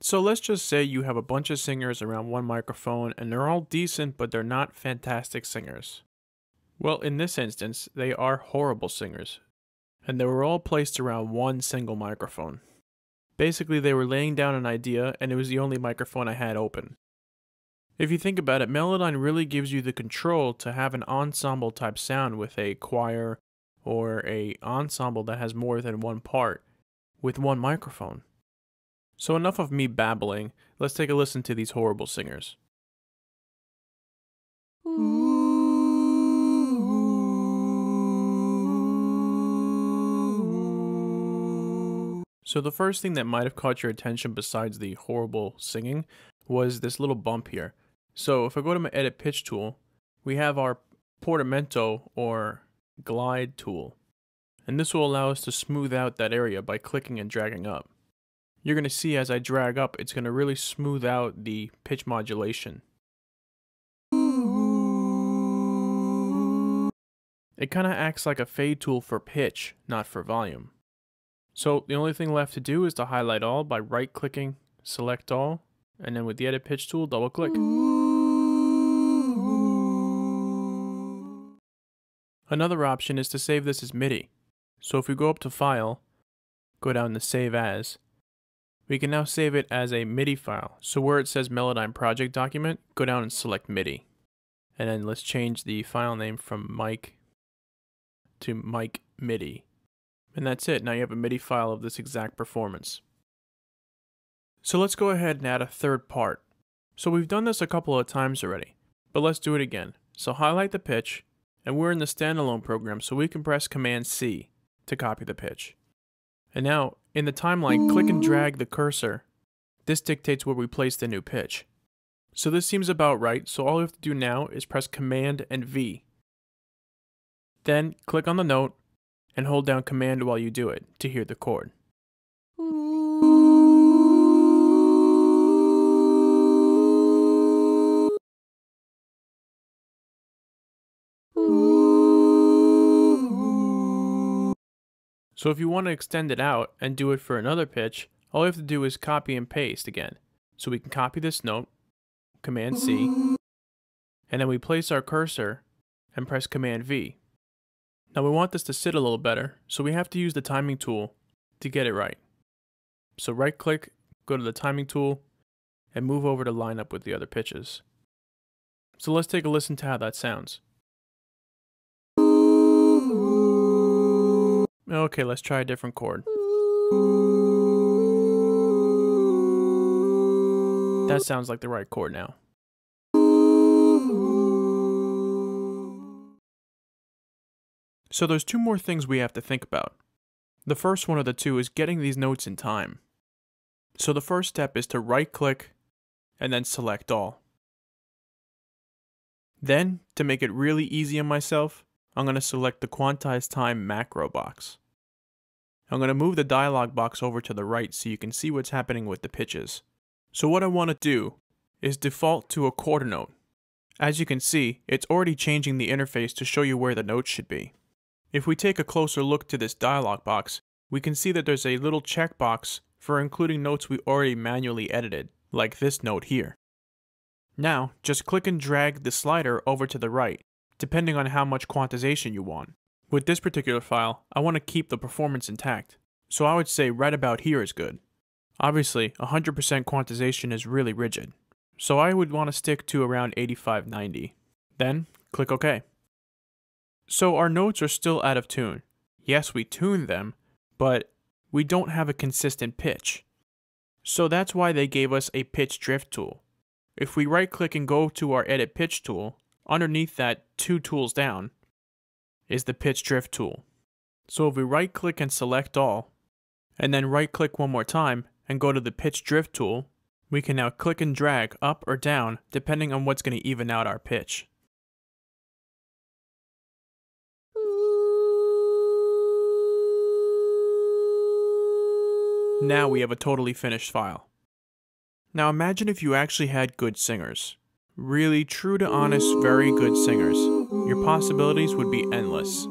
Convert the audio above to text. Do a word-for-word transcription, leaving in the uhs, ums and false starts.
So let's just say you have a bunch of singers around one microphone and they're all decent, but they're not fantastic singers. Well, in this instance, they are horrible singers, and they were all placed around one single microphone. Basically, they were laying down an idea, and it was the only microphone I had open. If you think about it, Melodyne really gives you the control to have an ensemble type sound with a choir or a ensemble that has more than one part with one microphone. So enough of me babbling, let's take a listen to these horrible singers. Ooh. So the first thing that might have caught your attention besides the horrible singing was this little bump here. So if I go to my edit pitch tool, we have our portamento or glide tool. And this will allow us to smooth out that area by clicking and dragging up. You're going to see as I drag up, it's going to really smooth out the pitch modulation. It kind of acts like a fade tool for pitch, not for volume. So the only thing left to do is to highlight all by right clicking, select all, and then with the edit pitch tool, double click. Ooh. Another option is to save this as MIDI. So if we go up to File, go down to Save As, we can now save it as a MIDI file. So where it says Melodyne Project Document, go down and select MIDI. And then let's change the file name from Mike to Mike MIDI. And that's it, now you have a MIDI file of this exact performance. So let's go ahead and add a third part. So we've done this a couple of times already, but let's do it again. So highlight the pitch, and we're in the standalone program, so we can press command C to copy the pitch. And now, in the timeline, click and drag the cursor. This dictates where we place the new pitch. So this seems about right, so all we have to do now is press command and V. Then click on the note, and hold down command while you do it to hear the chord. So if you want to extend it out and do it for another pitch, all you have to do is copy and paste again. So we can copy this note, command C, and then we place our cursor and press command V. Now we want this to sit a little better, so we have to use the timing tool to get it right. So right click, go to the timing tool, and move over to line up with the other pitches. So let's take a listen to how that sounds. Okay, let's try a different chord. That sounds like the right chord now. So there's two more things we have to think about. The first one of the two is getting these notes in time. So the first step is to right click and then select all. Then, to make it really easy on myself, I'm going to select the quantize time macro box. I'm going to move the dialog box over to the right so you can see what's happening with the pitches. So what I want to do is default to a quarter note. As you can see, it's already changing the interface to show you where the notes should be. If we take a closer look to this dialog box, we can see that there's a little checkbox for including notes we already manually edited, like this note here. Now, just click and drag the slider over to the right, depending on how much quantization you want. With this particular file, I want to keep the performance intact, so I would say right about here is good. Obviously, one hundred percent quantization is really rigid, so I would want to stick to around eighty-five ninety. Then, click OK. So our notes are still out of tune. Yes, we tuned them, but we don't have a consistent pitch. So that's why they gave us a pitch drift tool. If we right click and go to our edit pitch tool, underneath that two tools down is the pitch drift tool. So if we right click and select all, and then right click one more time and go to the pitch drift tool, we can now click and drag up or down depending on what's going to even out our pitch. Now we have a totally finished file. Now imagine if you actually had good singers. Really true to honest, very good singers. Your possibilities would be endless.